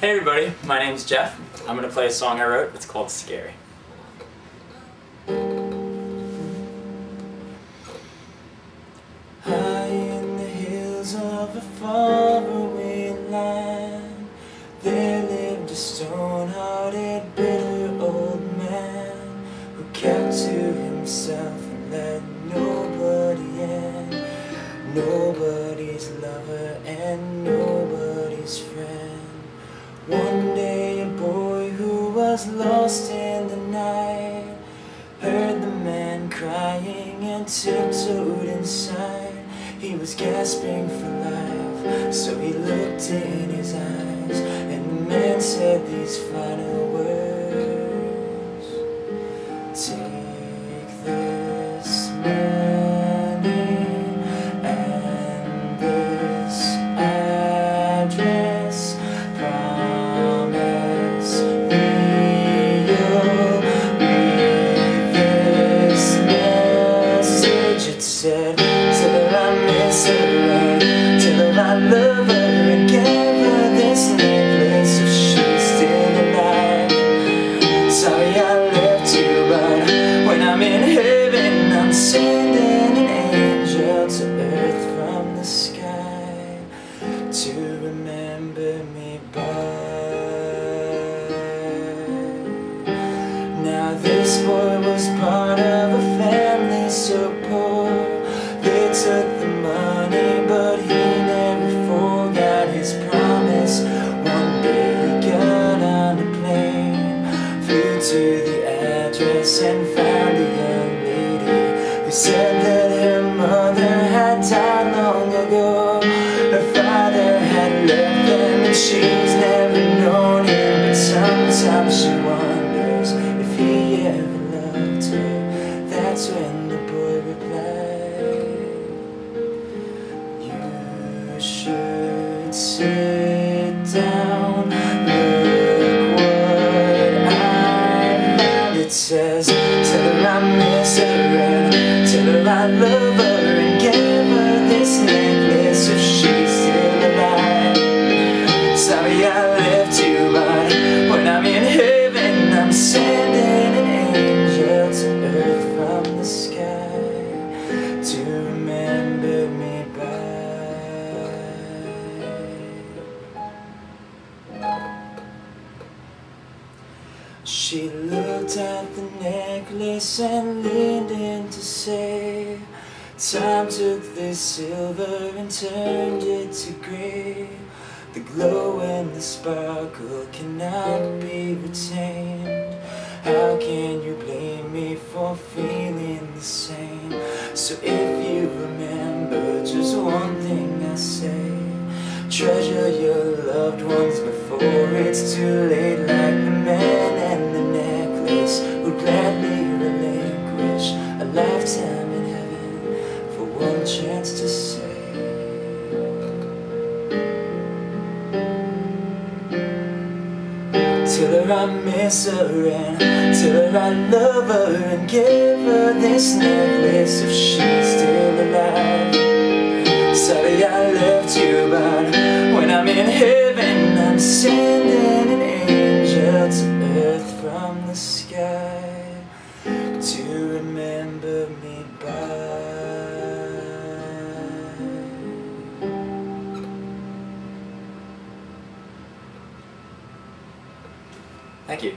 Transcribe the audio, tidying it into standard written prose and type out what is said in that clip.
Hey everybody, my name's Jeff. I'm going to play a song I wrote. It's called Scary. High in the hills of a faraway land, there lived a stone-hearted, bitter old man who kept to himself and let nobody in, nobody's lover and nobody's friend. One day a boy who was lost in the night heard the man crying and tiptoed inside. He was gasping for life, so he looked in his eyes, and the man said these final words: "Take this money and this address. Said, till I miss her right, till I love her and give her this necklace, so she's still alive. Sorry I left you, but when I'm in heaven, I'm sending an angel to earth from the sky to remember me by." Now this boy was part of a family so poor, they took the money, but he never forgot his promise. One day he got on a plane, flew to the address and found a young lady who said that her mother had died long ago. Her father had left them and she's never known him, but sometimes she wonders if he ever loved her. That's when the boy replied, "You should sit down, look what I found." It says, "Tell her I miss her and tell her I love her and give her this necklace, if she's still alive. Sorry I left you, but when I'm in heaven, I'm sending an angel to earth from the sky to remember me by." She looked at the necklace and leaned in to say, "Time took this silver and turned it to grey. The glow and the sparkle cannot be retained. How can you blame me for feeling the same? So if you remember just one thing I say, treasure your loved ones before it's too late. Like the man and the necklace who'd gladly relinquish a lifetime in heaven for one chance to say." Till her I miss her and till her I love her and give her this necklace, if she's still alive. Sorry I left you, but when I'm in heaven, I'm sending an angel to earth from the sky to remember me by. Thank you.